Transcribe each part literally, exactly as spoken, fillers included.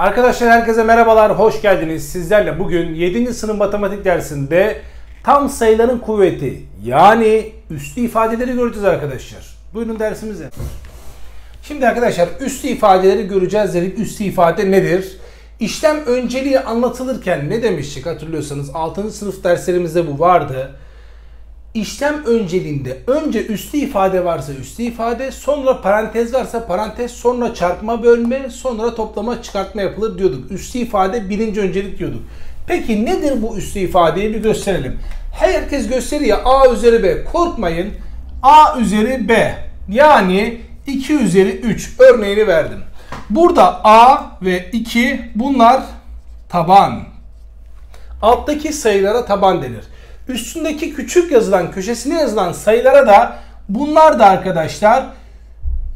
Arkadaşlar herkese merhabalar, hoş geldiniz. Sizlerle bugün yedinci sınıf matematik dersinde tam sayıların kuvveti yani üslü ifadeleri göreceğiz arkadaşlar. Buyurun dersimize. Şimdi arkadaşlar üslü ifadeleri göreceğiz dedik. Üslü ifade nedir? İşlem önceliği anlatılırken ne demiştik hatırlıyorsanız altıncı sınıf derslerimizde bu vardı. İşlem önceliğinde önce üslü ifade varsa üslü ifade, sonra parantez varsa parantez, sonra çarpma bölme, sonra toplama çıkartma yapılır diyorduk. Üslü ifade birinci öncelik diyorduk. Peki nedir bu üslü ifadeyi bir gösterelim. Herkes gösteriyor a üzeri b, korkmayın a üzeri b yani iki üzeri üç örneğini verdim. Burada a ve iki bunlar taban. Alttaki sayılara taban denir. Üstündeki küçük yazılan, köşesine yazılan sayılara da bunlar da arkadaşlar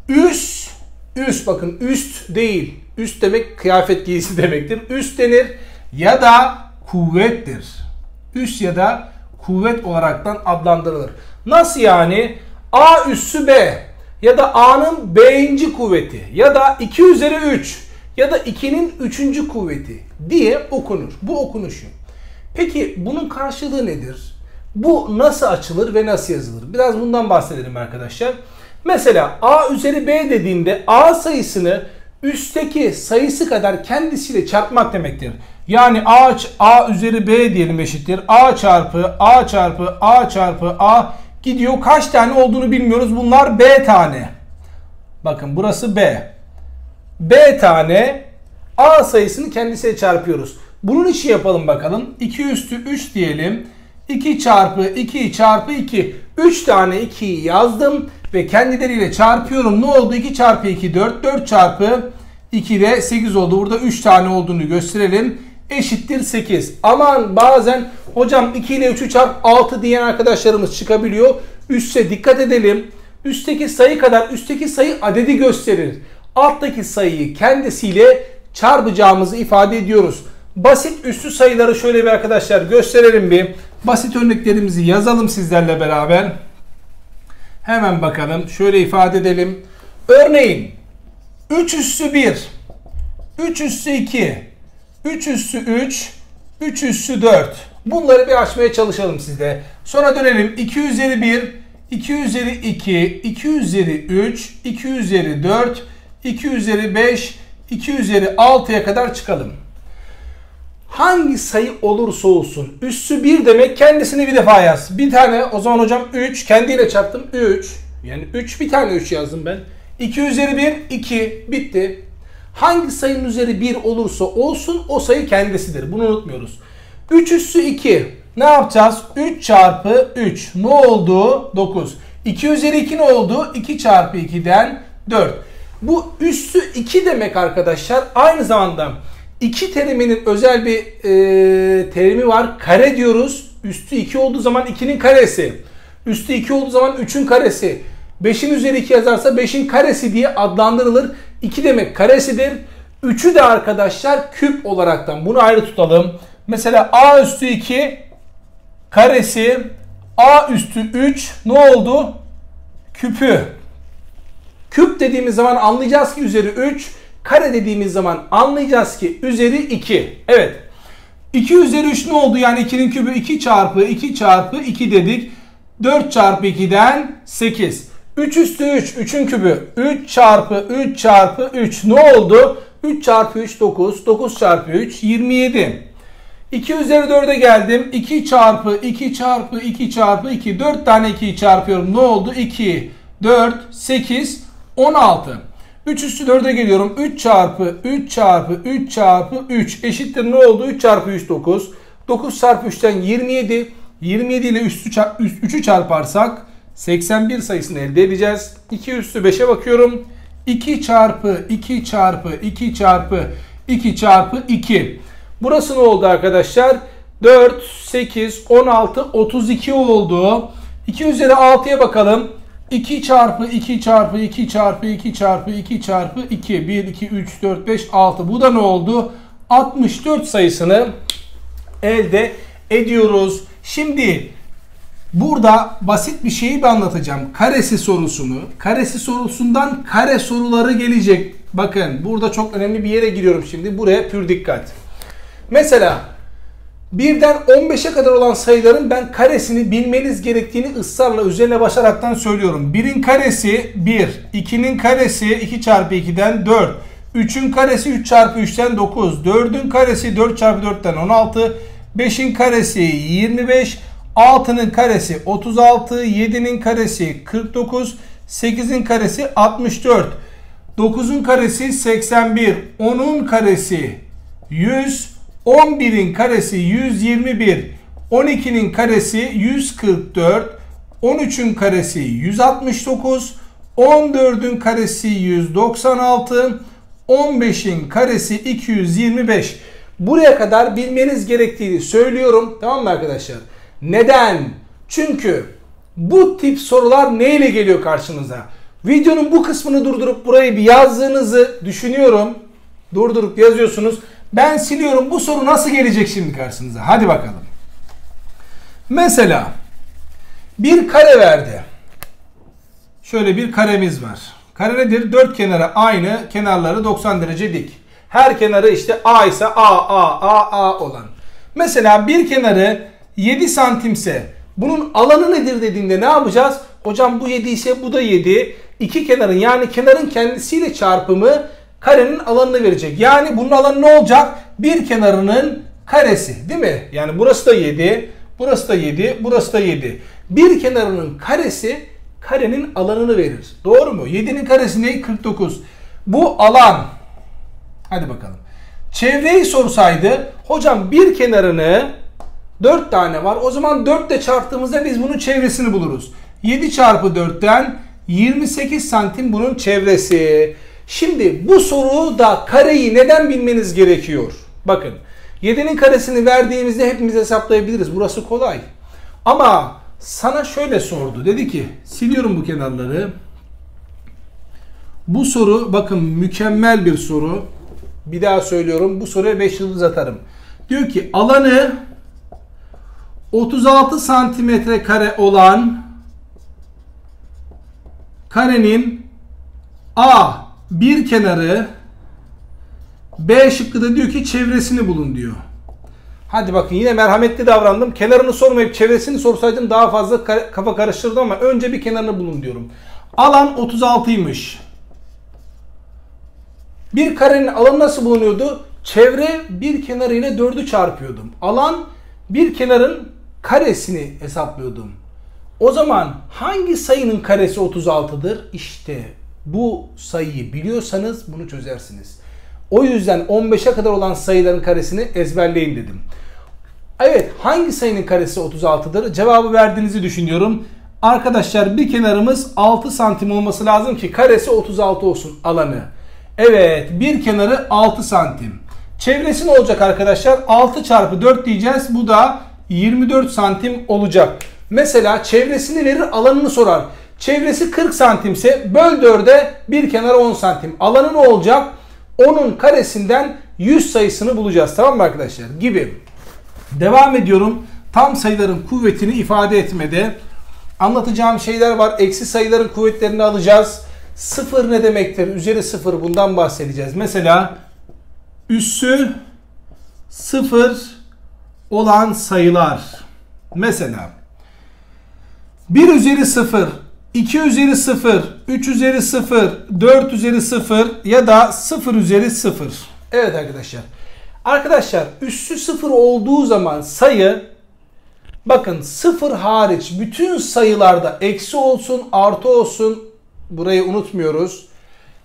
üst, üst bakın üst değil. Üst demek kıyafet giysi demektir. Üst denir ya da kuvvettir. Üst ya da kuvvet olaraktan adlandırılır. Nasıl yani? A üssü B ya da A'nın B'inci kuvveti ya da iki üzeri üç ya da ikinin üçüncü kuvveti diye okunur. Bu okunuşu. Peki bunun karşılığı nedir? Bu nasıl açılır ve nasıl yazılır? Biraz bundan bahsedelim arkadaşlar. Mesela a üzeri b dediğinde a sayısını üstteki sayısı kadar kendisiyle çarpmak demektir. Yani a, a üzeri b diyelim eşittir. a çarpı a çarpı a çarpı a gidiyor. Kaç tane olduğunu bilmiyoruz. Bunlar b tane. Bakın burası b. b tane a sayısını kendisiyle çarpıyoruz. Bunun işi yapalım bakalım. iki üstü üç diyelim. iki çarpı iki çarpı iki. üç tane ikiyi yazdım ve kendileriyle çarpıyorum. Ne oldu? iki çarpı iki dört. dört çarpı iki de sekiz oldu. Burada üç tane olduğunu gösterelim. Eşittir sekiz. Aman bazen hocam iki ile üçü çarp altı diyen arkadaşlarımız çıkabiliyor. Üste dikkat edelim. Üstteki sayı kadar üstteki sayı adedi gösterir. Alttaki sayıyı kendisiyle çarpacağımızı ifade ediyoruz. Basit üslü sayıları şöyle bir arkadaşlar gösterelim bir. Basit örneklerimizi yazalım sizlerle beraber. Hemen bakalım. Şöyle ifade edelim. Örneğin üç üssü bir, üç üssü iki, üç üssü üç, üç üssü dört. Bunları bir açmaya çalışalım sizde. Sonra dönelim. iki üzeri bir, iki üzeri iki, iki üzeri üç, iki üzeri dört, iki üzeri beş, iki üzeri altıya kadar çıkalım. Hangi sayı olursa olsun üssü bir demek kendisini bir defa yaz. Bir tane o zaman hocam üç kendiyle çarptım üç. Yani üç bir tane üç yazdım ben. iki üzeri bir iki bitti. Hangi sayının üzeri bir olursa olsun o sayı kendisidir. Bunu unutmuyoruz. üç üssü iki ne yapacağız? üç çarpı üç ne oldu? dokuz. iki üzeri iki ne oldu? iki çarpı iki'den dört. Bu üssü iki demek arkadaşlar aynı zamanda. İki teriminin özel bir e, terimi var. Kare diyoruz. Üstü iki olduğu zaman ikinin karesi. Üstü iki olduğu zaman üçün karesi. beşin üzeri iki yazarsa beşin karesi diye adlandırılır. iki demek karesidir. üçü de arkadaşlar küp olaraktan. Bunu ayrı tutalım. Mesela a üstü iki karesi. A üstü üç ne oldu? Küpü. Küp dediğimiz zaman anlayacağız ki üzeri üç. Kare dediğimiz zaman anlayacağız ki üzeri iki. Evet. iki üzeri üç ne oldu? Yani ikinin kübü iki çarpı iki çarpı iki dedik. dört çarpı iki'den sekiz. üç üstü üç. üçün kübü. üç çarpı üç çarpı üç. Ne oldu? üç çarpı üç dokuz. dokuz çarpı üç yirmi yedi. iki üzeri dört'e geldim. iki çarpı iki çarpı iki çarpı iki. dört tane ikiyi çarpıyorum. Ne oldu? iki, dört, sekiz, on altı. üç üstü dört'e geliyorum. üç çarpı üç çarpı üç çarpı üç eşittir ne oldu? üç çarpı üç dokuz. dokuz çarpı üç'ten yirmi yedi. yirmi yedi ile üç'ü çarparsak seksen bir sayısını elde edeceğiz. iki üstü beş'e bakıyorum. iki çarpı iki çarpı iki çarpı iki çarpı iki. Burası ne oldu arkadaşlar? dört, sekiz, on altı, otuz iki oldu. iki üzeri altı'ya bakalım. iki çarpı iki çarpı iki çarpı iki çarpı iki çarpı iki. bir, iki, üç, dört, beş, altı. Bu da ne oldu? altmış dört sayısını elde ediyoruz. Şimdi burada basit bir şeyi ben anlatacağım. Karesi sorusunu. Karesi sorusundan kare soruları gelecek. Bakın burada çok önemli bir yere giriyorum şimdi. Buraya pür dikkat. Mesela birden on beşe kadar olan sayıların ben karesini bilmeniz gerektiğini ısrarla üzerine başaraktan söylüyorum. birin karesi bir, iki'nin karesi iki çarpı iki'den dört, üç'ün karesi üç çarpı üç'ten dokuz, dörd'ün karesi dört çarpı dört'ten on altı, beş'in karesi yirmi beş, altı'nın karesi otuz altı, yedi'nin karesi kırk dokuz, sekiz'in karesi altmış dört, dokuz'un karesi seksen bir, on'un karesi yüz, on bir'in karesi yüz yirmi bir, on iki'nin karesi yüz kırk dört, on üç'ün karesi yüz altmış dokuz, on dörd'ün karesi yüz doksan altı, on beş'in karesi iki yüz yirmi beş. Buraya kadar bilmeniz gerektiğini söylüyorum. Tamam mı arkadaşlar? Neden? Çünkü bu tip sorular neyle geliyor karşınıza? Videonun bu kısmını durdurup burayı bir yazdığınızı düşünüyorum. Durdurup yazıyorsunuz. Ben siliyorum. Bu soru nasıl gelecek şimdi karşınıza? Hadi bakalım. Mesela bir kare verdi. Şöyle bir karemiz var. Kare nedir? dört kenarı aynı. Kenarları doksan derece dik. Her kenarı işte A ise A, A, A, A olan. Mesela bir kenarı yedi santimse bunun alanı nedir dediğinde ne yapacağız? Hocam bu yedi ise bu da yedi. İki kenarın yani kenarın kendisiyle çarpımı karenin alanını verecek. Yani bunun alanı ne olacak? Bir kenarının karesi, değil mi? Yani burası da yedi, burası da yedi, burası da yedi. Bir kenarının karesi karenin alanını verir. Doğru mu? yedi'nin karesi ne? kırk dokuz. Bu alan. Hadi bakalım. Çevreyi sorsaydı hocam bir kenarını dört tane var. O zaman dört ile çarptığımızda biz bunun çevresini buluruz. yedi çarpı dört'ten yirmi sekiz santim bunun çevresi. Şimdi bu soruda kareyi neden bilmeniz gerekiyor? Bakın yedi'nin karesini verdiğimizde hepimiz hesaplayabiliriz. Burası kolay. Ama sana şöyle sordu. Dedi ki siliyorum bu kenarları. Bu soru bakın mükemmel bir soru. Bir daha söylüyorum. Bu soruya beş yıldız atarım. Diyor ki alanı otuz altı santimetre kare olan karenin A bir kenarı, B şıkkı da diyor ki çevresini bulun diyor. Hadi bakın yine merhametli davrandım. Kenarını sormayıp çevresini sorsaydım daha fazla kafa karıştırdı ama önce bir kenarını bulun diyorum. Alan otuz altı'ymış. Bir karenin alanı nasıl bulunuyordu? Çevre bir kenarı ile dördü çarpıyordum. Alan bir kenarın karesini hesaplıyordum. O zaman hangi sayının karesi otuz altı'dır? İşte bu sayıyı biliyorsanız bunu çözersiniz. O yüzden on beşe kadar olan sayıların karesini ezberleyin dedim. Evet, hangi sayının karesi otuz altı'dır? Cevabı verdiğinizi düşünüyorum. Arkadaşlar bir kenarımız altı santim olması lazım ki karesi otuz altı olsun alanı. Evet, bir kenarı altı santim. Çevresi ne olacak arkadaşlar? altı çarpı dört diyeceğiz. Bu da yirmi dört santim olacak. Mesela çevresini verir, alanını sorar. Çevresi kırk santimse böl dört'e bir kenara on santim. Alanı ne olacak? on'un karesinden yüz sayısını bulacağız. Tamam mı arkadaşlar? Gibi. Devam ediyorum. Tam sayıların kuvvetini ifade etmede. Anlatacağım şeyler var. Eksi sayıların kuvvetlerini alacağız. Sıfır ne demektir? Üzeri sıfır, bundan bahsedeceğiz. Mesela üssü sıfır olan sayılar. Mesela bir üzeri sıfır, iki üzeri sıfır, üç üzeri sıfır, dört üzeri sıfır ya da sıfır üzeri sıfır. Evet arkadaşlar. Arkadaşlar üssü sıfır olduğu zaman sayı, bakın sıfır hariç bütün sayılarda eksi olsun artı olsun, burayı unutmuyoruz.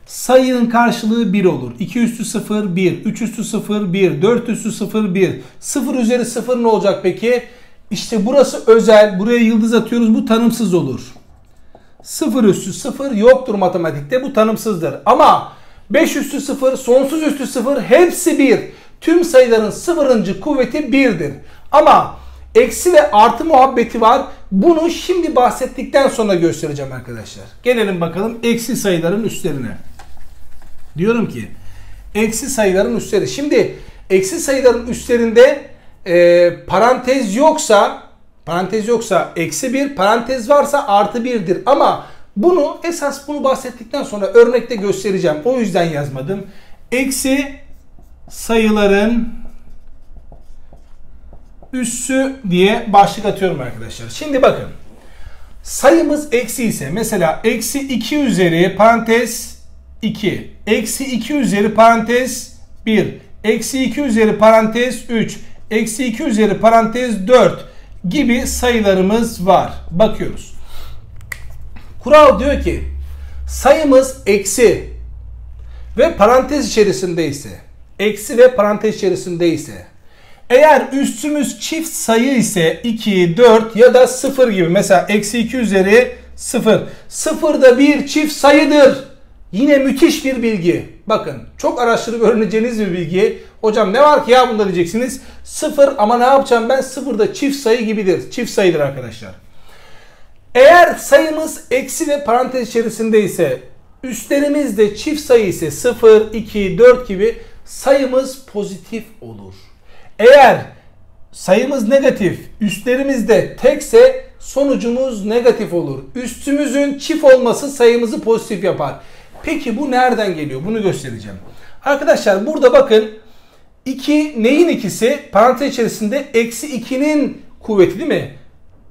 Sayının karşılığı bir olur. iki üstü sıfır, bir. üç üstü sıfır, bir. dört üstü sıfır, bir. sıfır üzeri sıfır ne olacak peki? İşte burası özel. Buraya yıldız atıyoruz. Bu tanımsız olur. sıfır üstü sıfır yoktur matematikte. Bu tanımsızdır. Ama beş üstü sıfır, sonsuz üstü sıfır hepsi bir. Tüm sayıların sıfırıncı kuvveti bir'dir. Ama eksi ve artı muhabbeti var. Bunu şimdi bahsettikten sonra göstereceğim arkadaşlar. Gelelim bakalım eksi sayıların üstlerine. Diyorum ki eksi sayıların üstleri. Şimdi eksi sayıların üstlerinde e, parantez yoksa parantez yoksa eksi bir, parantez varsa artı bir'dir. Ama Bunu esas bunu bahsettikten sonra örnekte göstereceğim. O yüzden yazmadım. Eksi sayıların üssü diye başlık atıyorum arkadaşlar. Şimdi bakın. Sayımız eksi ise mesela eksi iki üzeri parantez iki. Eksi iki üzeri parantez bir. Eksi iki üzeri parantez üç. Eksi iki üzeri parantez dört gibi sayılarımız var. Bakıyoruz. Kural diyor ki sayımız eksi ve parantez içerisinde ise eksi ve parantez içerisinde ise eğer üssümüz çift sayı ise iki, dört ya da sıfır gibi. Mesela eksi iki üzeri sıfır. sıfır da bir çift sayıdır. Yine müthiş bir bilgi. Bakın çok araştırıp öğreneceğiniz bir bilgi. Hocam ne var ki ya bunda diyeceksiniz. sıfır ama ne yapacağım ben? sıfır da çift sayı gibidir. Çift sayıdır arkadaşlar. Eğer sayımız eksi ve parantez içerisinde ise üslerimiz de çift sayı ise sıfır, iki, dört gibi sayımız pozitif olur. Eğer sayımız negatif, üstlerimiz de tekse sonucumuz negatif olur. Üstümüzün çift olması sayımızı pozitif yapar. Peki bu nereden geliyor? Bunu göstereceğim. Arkadaşlar burada bakın iki neyin ikisi? Parantez içerisinde eksi iki'nin kuvveti değil mi?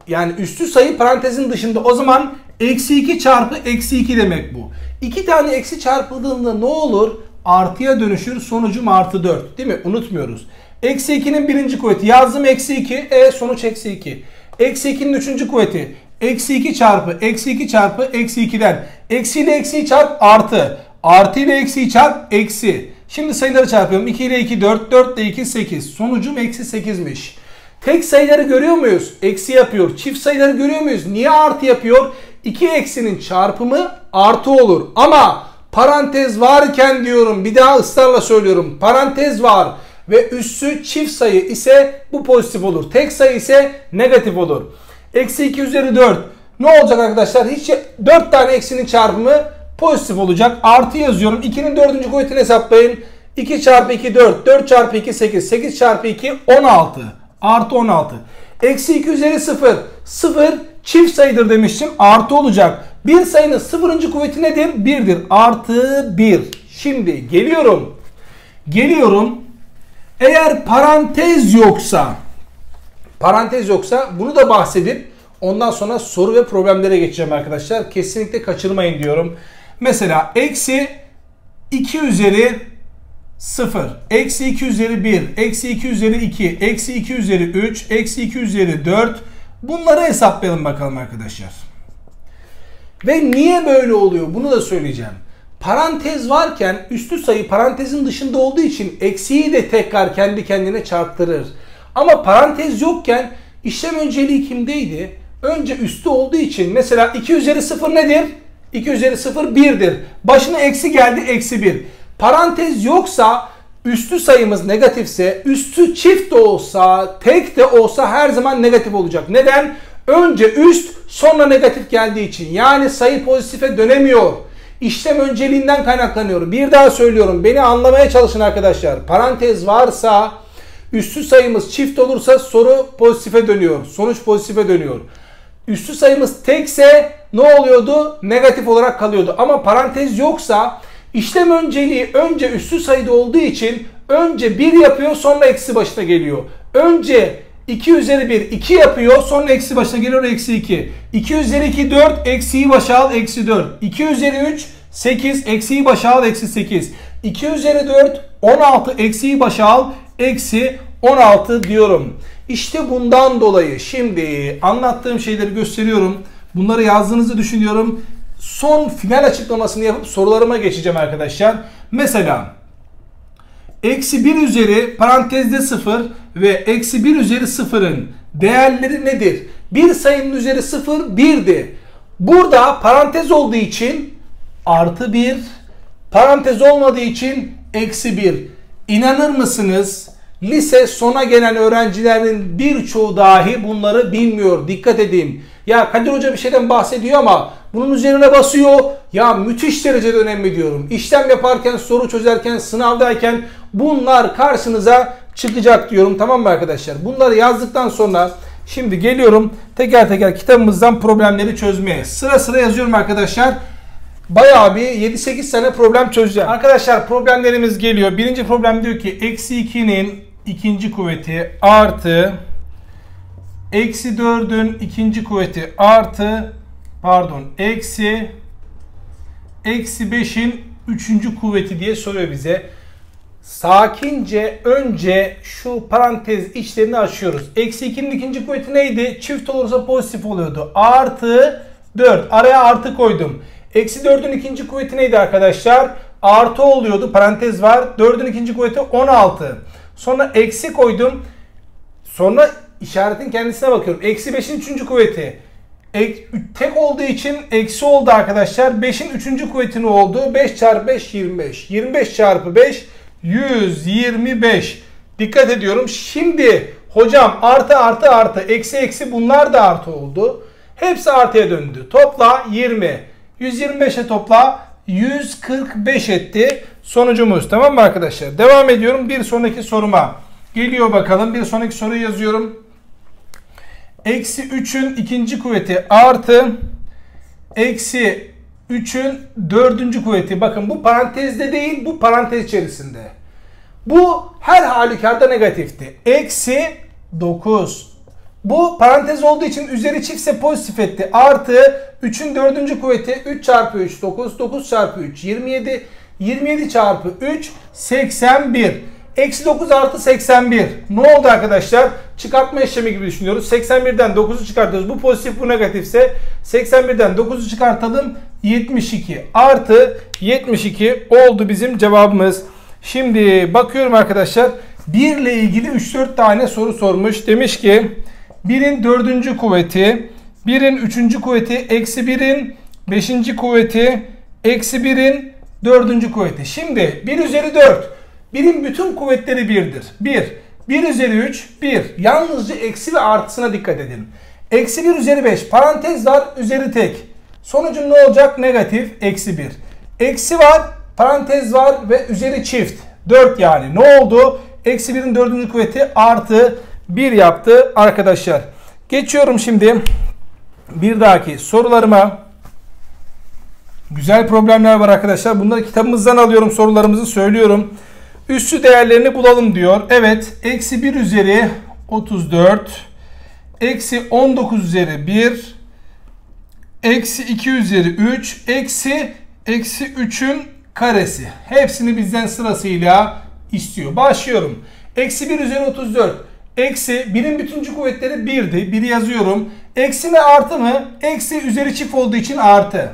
Yani üstü sayı parantezin dışında. O zaman eksi iki çarpı eksi iki demek bu. iki tane eksi çarpıldığında ne olur? Artıya dönüşür. Sonucum artı dört değil mi? Unutmuyoruz. Eksi iki'nin birinci kuvveti. Yazdım eksi iki. E sonuç eksi iki. Eksi iki'nin üçüncü kuvveti. Eksi iki çarpı. Eksi iki çarpı. Eksi iki'den. Eksi ile eksi çarp artı. Artı ile eksi çarp eksi. Şimdi sayıları çarpıyorum. iki ile iki dört. dört ile iki sekiz. Sonucum eksi sekiz'miş. Tek sayıları görüyor muyuz? Eksi yapıyor. Çift sayıları görüyor muyuz? Niye artı yapıyor? iki eksinin çarpımı artı olur. Ama parantez varken diyorum. Bir daha ısrarla söylüyorum. Parantez var. Ve üssü çift sayı ise bu pozitif olur. Tek sayı ise negatif olur. Eksi iki üzeri dört. Ne olacak arkadaşlar? Hiç dört tane eksinin çarpımı pozitif olacak. Artı yazıyorum. iki'nin dördüncü kuvvetini hesaplayın. iki çarpı iki dört. dört çarpı iki sekiz. sekiz çarpı iki on altı. Artı on altı. Eksi iki üzeri sıfır. sıfır çift sayıdır demiştim. Artı olacak. Bir sayının sıfırıncı kuvveti nedir? bir'dir. Artı bir. Şimdi geliyorum. Geliyorum. Eğer parantez yoksa, parantez yoksa bunu da bahsedip ondan sonra soru ve problemlere geçeceğim arkadaşlar. Kesinlikle kaçırmayın diyorum. Mesela eksi iki üzeri sıfır, eksi iki üzeri bir, eksi iki üzeri iki, eksi iki üzeri üç, eksi iki üzeri dört. Bunları hesaplayalım bakalım arkadaşlar. Ve niye böyle oluyor bunu da söyleyeceğim. Parantez varken üstü sayı parantezin dışında olduğu için eksiği de tekrar kendi kendine çarptırır. Ama parantez yokken işlem önceliği kimdeydi? Önce üstü olduğu için mesela iki üzeri sıfır nedir? iki üzeri sıfır bir'dir. Başına eksi geldi eksi bir. Parantez yoksa üstü sayımız negatifse üstü çift de olsa tek de olsa her zaman negatif olacak. Neden? Önce üst sonra negatif geldiği için yani sayı pozitife dönemiyor. İşlem önceliğinden kaynaklanıyor. Bir daha söylüyorum. Beni anlamaya çalışın arkadaşlar. Parantez varsa üssü sayımız çift olursa soru pozitife dönüyor. Sonuç pozitife dönüyor. Üssü sayımız tekse ne oluyordu? Negatif olarak kalıyordu. Ama parantez yoksa işlem önceliği önce üssü sayıda olduğu için önce bir yapıyor sonra eksi başına geliyor. Önce iki üzeri bir iki yapıyor sonra eksi başına geliyor eksi iki. iki üzeri iki dört eksiyi başa al eksi dört. iki üzeri üç sekiz eksiyi başa al eksi sekiz. iki üzeri dört on altı eksiyi başa al eksi on altı diyorum. İşte bundan dolayı şimdi anlattığım şeyleri gösteriyorum. Bunları yazdığınızı düşünüyorum. Son final açıklamasını yapıp sorularıma geçeceğim arkadaşlar. Mesela eksi bir üzeri parantezde sıfır ve eksi bir üzeri sıfırın değerleri nedir? Bir sayının üzeri sıfır bir'di. Burada parantez olduğu için artı bir, parantez olmadığı için eksi bir. İnanır mısınız? Lise sona gelen öğrencilerin birçoğu dahi bunları bilmiyor. Dikkat edin. Ya Kadir Hoca bir şeyden bahsediyor ama bunun üzerine basıyor. Ya müthiş derecede önemli diyorum. İşlem yaparken, soru çözerken, sınavdayken bunlar karşınıza çıkacak diyorum. Tamam mı arkadaşlar? Bunları yazdıktan sonra Şimdi geliyorum teker teker kitabımızdan problemleri çözmeye. Sıra sıra yazıyorum arkadaşlar. Bayağı bir yedi sekiz tane problem çözeceğim. Arkadaşlar problemlerimiz geliyor. Birinci problem diyor ki eksi ikinin ikinci kuvveti artı eksi dördün ikinci kuvveti artı pardon eksi eksi beşin üçüncü kuvveti diye soruyor bize. Sakince önce şu parantez içlerini açıyoruz. Eksi ikinin ikinci kuvveti neydi? Çift olursa pozitif oluyordu. Artı dört. Araya artı koydum. Eksi dördün ikinci kuvveti neydi arkadaşlar? Artı oluyordu. Parantez var. dördün ikinci kuvveti on altı. Sonra eksi koydum. Sonra işaretin kendisine bakıyorum. Eksi beşin üçüncü kuvveti. Tek olduğu için eksi oldu arkadaşlar. beşin üçüncü kuvvetini oldu. beş çarpı beş yirmi beş. yirmi beş çarpı beş yüz yirmi beş. Dikkat ediyorum. Şimdi hocam artı artı artı eksi eksi bunlar da artı oldu. Hepsi artıya döndü. Topla yirmi. yüz yirmi beşe topla yüz kırk beş etti sonucumuz. Tamam mı arkadaşlar? Devam ediyorum bir sonraki soruma. Geliyor bakalım. Bir sonraki soruyu yazıyorum. Eksi üçün ikinci kuvveti artı eksi üçün dördüncü kuvveti. Bakın bu parantezde değil, bu parantez içerisinde. Bu her halükarda negatifti. Eksi dokuz. Bu parantez olduğu için üzeri çiftse pozitif etti. Artı üçün dördüncü kuvveti üç çarpı üç dokuz. dokuz çarpı üç yirmi yedi. yirmi yedi çarpı üç seksen bir. Eksi dokuz artı seksen bir. Ne oldu arkadaşlar? Çıkartma işlemi gibi düşünüyoruz. seksen birden dokuzu çıkartıyoruz. Bu pozitif, bu negatifse seksen birden dokuzu çıkartalım. yetmiş iki artı yetmiş iki oldu bizim cevabımız. Şimdi bakıyorum arkadaşlar. bir ile ilgili üç dört tane soru sormuş. Demiş ki birin dördüncü kuvveti, birin üçüncü kuvveti, eksi birin beşinci kuvveti, eksi birin dördüncü kuvveti. Şimdi bir üzeri dört. birin bütün kuvvetleri birdir. bir. bir üzeri üç. bir. Yalnızca eksi ve artısına dikkat edin. Eksi bir üzeri beş. Parantez var. Üzeri tek. Sonucum ne olacak? Negatif. Eksi bir. Eksi var. Parantez var. Ve üzeri çift. dört yani. Ne oldu? Eksi birin dördüncü kuvveti artı bir yaptı arkadaşlar. Geçiyorum şimdi bir dahaki sorularıma. Güzel problemler var arkadaşlar. Bunları kitabımızdan alıyorum. Sorularımızı söylüyorum. Üssü değerlerini bulalım diyor. Evet. Eksi bir üzeri otuz dört. Eksi on dokuz üzeri bir. Eksi iki üzeri üç. Eksi eksi üçün karesi. Hepsini bizden sırasıyla istiyor. Başlıyorum. Eksi bir üzeri otuz dört. Eksi birin bütüncü kuvvetleri birdi. biri yazıyorum. Eksi mi artı mı? Eksi üzeri çift olduğu için artı.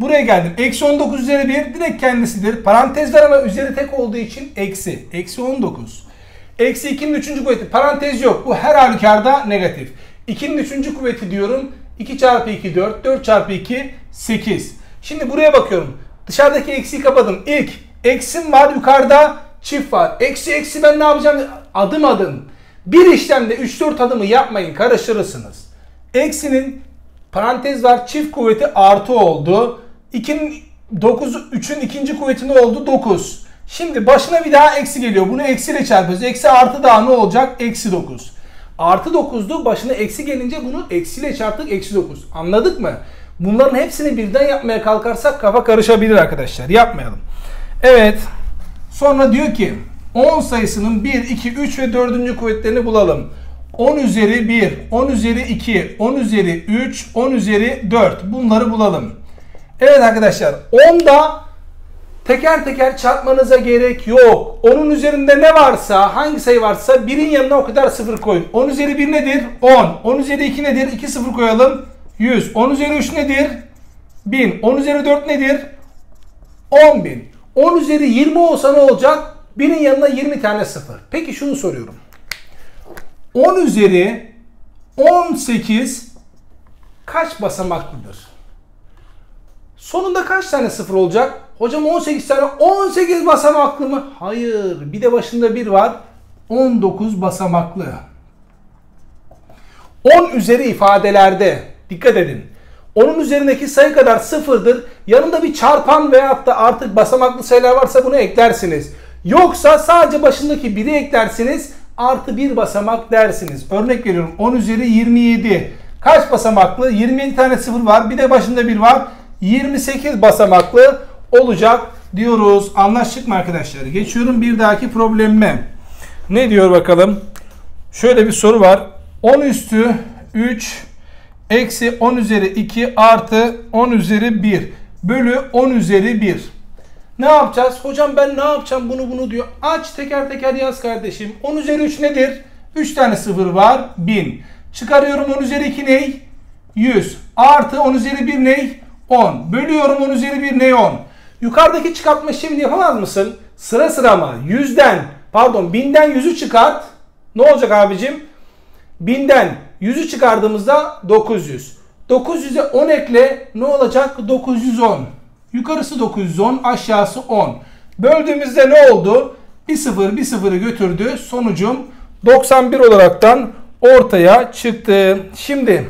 Buraya geldim. Eksi on dokuz üzeri bir direkt kendisidir. Parantez var ama üzeri tek olduğu için eksi. Eksi on dokuz. Eksi ikinin üçüncü kuvveti. Parantez yok. Bu her halükarda negatif. ikinin üçüncü kuvveti diyorum. iki çarpı iki dört. dört çarpı iki sekiz. Şimdi buraya bakıyorum. Dışarıdaki eksiyi kapadım. İlk eksim var. Yukarıda çift var. Eksi eksi ben ne yapacağım? Adım adım. Bir işlemde üç dört adımı yapmayın. Karıştırırsınız. Eksinin parantez var. Çift kuvveti artı oldu. ikinin dokuzu üçün ikinci kuvveti ne oldu? dokuz. Şimdi başına bir daha eksi geliyor. Bunu eksiyle çarpıyoruz. Eksi artı daha ne olacak? Eksi dokuz. Artı dokuzdu. Başına eksi gelince bunu eksiyle çarptık. Eksi dokuz. Anladık mı? Bunların hepsini birden yapmaya kalkarsak kafa karışabilir arkadaşlar. Yapmayalım. Evet. Sonra diyor ki on sayısının bir, iki, üç ve dördüncü kuvvetlerini bulalım. on üzeri bir, on üzeri iki, on üzeri üç, on üzeri dört. Bunları bulalım. Evet arkadaşlar onda teker teker çarpmanıza gerek yok. onun üzerinde ne varsa, hangi sayı varsa birin yanına o kadar sıfır koyun. on üzeri bir nedir? on. on üzeri iki nedir? iki sıfır koyalım. yüz. on üzeri üç nedir? bin. on üzeri dört nedir? on bin. on üzeri yirmi olsa ne olacak? birin yanına yirmi tane sıfır. Peki şunu soruyorum. on üzeri on sekiz kaç basamaklıdır? Sonunda kaç tane sıfır olacak? Hocam on sekiz tane, on sekiz basamaklı mı? Hayır. Bir de başında bir var. on dokuz basamaklı. on üzeri ifadelerde dikkat edin. onun üzerindeki sayı kadar sıfırdır. Yanında bir çarpan veyahut da artık basamaklı sayılar varsa bunu eklersiniz. Yoksa sadece başındaki biri eklersiniz. artı bir basamak dersiniz. Örnek veriyorum, on üzeri yirmi yedi. Kaç basamaklı? yirmi yedi tane sıfır var. Bir de başında bir var. yirmi sekiz basamaklı olacak diyoruz. Anlaştık mı arkadaşlar? Geçiyorum bir dahaki problemime. Ne diyor bakalım? Şöyle bir soru var. on üstü üç eksi on üzeri iki artı on üzeri bir bölü on üzeri bir. Ne yapacağız? Hocam ben ne yapacağım bunu bunu diyor. Aç teker teker yaz kardeşim. on üzeri üç nedir? üç tane sıfır var. bin. Çıkarıyorum on üzeri iki ney? yüz. Artı on üzeri bir ney? on. Bölüyorum on üzeri bir ney? on. Yukarıdaki çıkartma şimdi yapamaz mısın? Sıra sıra mı? yüzden pardon binden yüzü çıkart. Ne olacak abicim? binden yüzü çıkardığımızda dokuz yüz. dokuz yüze on ekle. Ne olacak? dokuz yüz on. Yukarısı dokuz yüz on, aşağısı on. Böldüğümüzde ne oldu? Bir sıfır bir sıfırı götürdü. Sonucum doksan bir olaraktan ortaya çıktı. Şimdi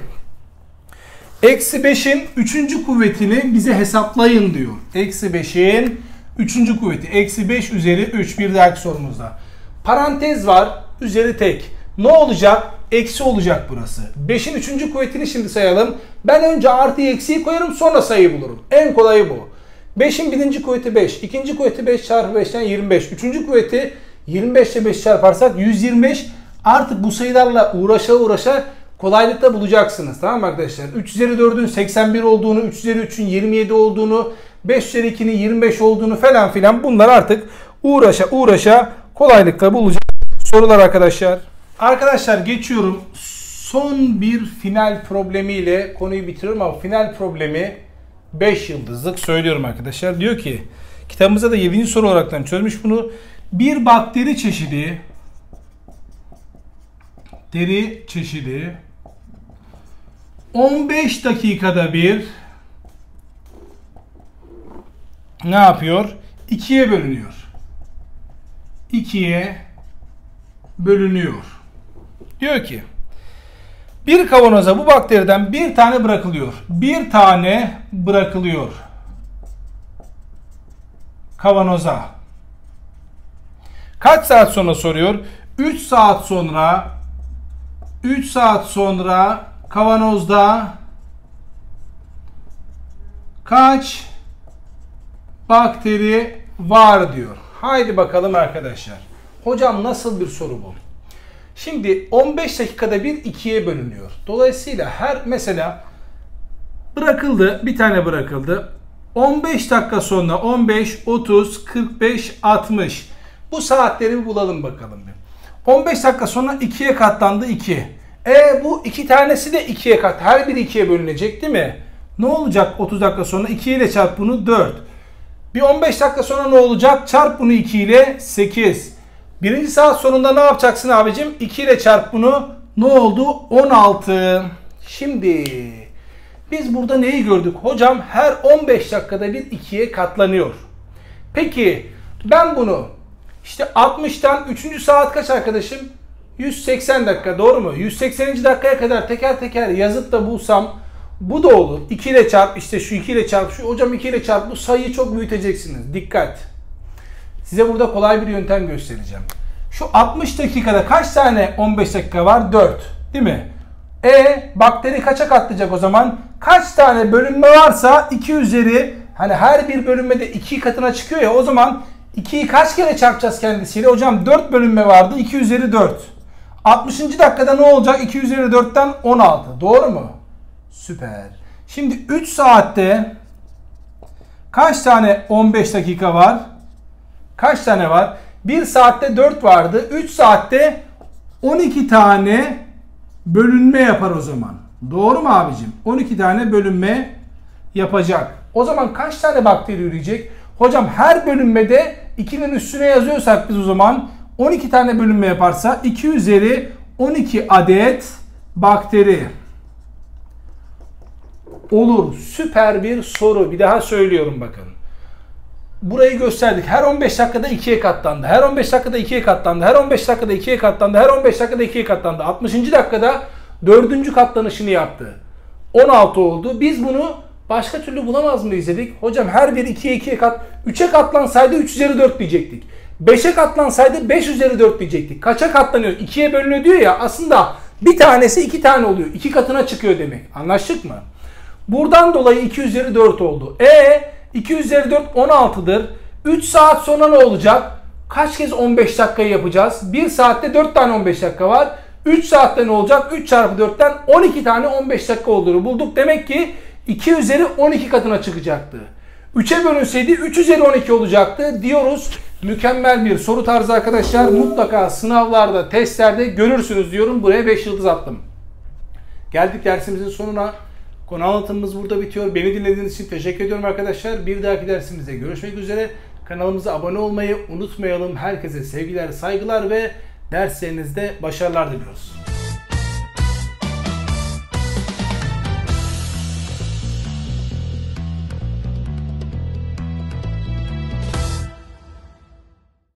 eksi beşin üçüncü kuvvetini bize hesaplayın diyor. Eksi beşin üçüncü kuvveti. Eksi beş üzeri üç bir dahaki sorumuzda. Parantez var. Üzeri tek. Ne olacak? Eksi olacak burası. beşin üçüncü kuvvetini şimdi sayalım. Ben önce artıyı eksiyi koyarım sonra sayıyı bulurum. En kolayı bu. beşin birinci kuvveti beş. ikinci kuvveti beş çarpı beşten yirmi beş. üçüncü kuvveti yirmi beş ile beş çarparsak yüz yirmi beş. Artık bu sayılarla uğraşa uğraşa kolaylıkla bulacaksınız. Tamam mı arkadaşlar? üç üzeri dördün seksen bir olduğunu, üç üzeri üçün yirmi yedi olduğunu, beş üzeri ikinin yirmi beş olduğunu falan filan bunlar artık uğraşa uğraşa kolaylıkla bulacak sorular arkadaşlar. Arkadaşlar geçiyorum. Son bir final problemiyle konuyu bitiriyorum ama final problemi beş yıldızlık söylüyorum arkadaşlar. Diyor ki kitabımıza da yedinci soru olaraktan çözmüş bunu. Bir bakteri çeşidi deri çeşidi on beş dakikada bir ne yapıyor? ikiye bölünüyor. ikiye bölünüyor. Diyor ki bir kavanoza bu bakteriden bir tane bırakılıyor. Bir tane bırakılıyor. Kavanoza. Kaç saat sonra soruyor? üç saat sonra üç saat sonra kavanozda kaç bakteri var diyor. Haydi bakalım arkadaşlar. Hocam nasıl bir soru bu? Şimdi on beş dakikada bir ikiye bölünüyor. Dolayısıyla her mesela bırakıldı, bir tane bırakıldı. on beş dakika sonra on beş, otuz, kırk beş, altmış. Bu saatleri bulalım bakalım. on beş dakika sonra ikiye katlandı iki. E bu iki tanesi de ikiye kat. Her biri ikiye bölünecek değil mi? Ne olacak otuz dakika sonra? iki ile çarp bunu dört. Bir on beş dakika sonra ne olacak? Çarp bunu iki ile sekiz. Birinci saat sonunda ne yapacaksın abicim? iki ile çarp bunu. Ne oldu? on altı. Şimdi biz burada neyi gördük? Hocam her on beş dakikada bir ikiye katlanıyor. Peki ben bunu İşte altmıştan üçüncü saat kaç arkadaşım? yüz seksen dakika, doğru mu? yüz sekseninci dakikaya kadar teker teker yazıp da bulsam bu da olur. iki ile çarp işte şu iki ile çarp şu hocam iki ile çarp bu sayıyı çok büyüteceksiniz. Dikkat. Size burada kolay bir yöntem göstereceğim. Şu altmış dakikada kaç tane on beş dakika var? dört. Değil mi? E bakteri kaça katlayacak o zaman? Kaç tane bölünme varsa iki üzeri hani her bir bölünmede iki katına çıkıyor ya o zaman ikiyi kaç kere çarpacağız kendisiyle? Hocam dört bölünme vardı. iki üzeri dört. altmışıncı dakikada ne olacak? iki üzeri dörtten on altı. Doğru mu? Süper. Şimdi üç saatte kaç tane on beş dakika var? Kaç tane var? bir saatte dört vardı. üç saatte on iki tane bölünme yapar o zaman. Doğru mu abicim? on iki tane bölünme yapacak. O zaman kaç tane bakteri üreyecek? Hocam her bölünmede ikinin üstüne yazıyorsak biz o zaman on iki tane bölünme yaparsa iki üzeri on iki adet bakteri olur. Süper bir soru. Bir daha söylüyorum bakın. Burayı gösterdik. Her on beş dakikada ikiye katlandı. Her on beş dakikada ikiye katlandı. Her on beş dakikada ikiye katlandı. Her on beş dakikada ikiye katlandı. altmışıncı dakikada dördüncü katlanışını yaptı. on altı oldu. Biz bunu başka türlü bulamaz mıyız dedik. Hocam her biri ikiye ikiye kat. üçe katlansaydı üç üzeri dört diyecektik. beşe katlansaydı beş üzeri dört diyecektik. Kaça katlanıyor? ikiye bölünüyor diyor ya, aslında bir tanesi iki tane oluyor. iki katına çıkıyor demek. Anlaştık mı? Buradan dolayı iki üzeri dört oldu. E iki üzeri dört on altı'dır. üç saat sonra ne olacak? Kaç kez on beş dakikayı yapacağız? bir saatte dört tane on beş dakika var. üç saatte ne olacak? üç çarpı dört'ten on iki tane on beş dakika olduğunu bulduk. Demek ki iki üzeri on iki katına çıkacaktı. üçe bölünseydi üç üzeri on iki olacaktı diyoruz. Mükemmel bir soru tarzı arkadaşlar. Mutlaka sınavlarda, testlerde görürsünüz diyorum. Buraya beş yıldız attım. Geldik dersimizin sonuna. Konu anlatımımız burada bitiyor. Beni dinlediğiniz için teşekkür ediyorum arkadaşlar. Bir dahaki dersimizde görüşmek üzere. Kanalımıza abone olmayı unutmayalım. Herkese sevgiler, saygılar ve derslerinizde başarılar diliyoruz.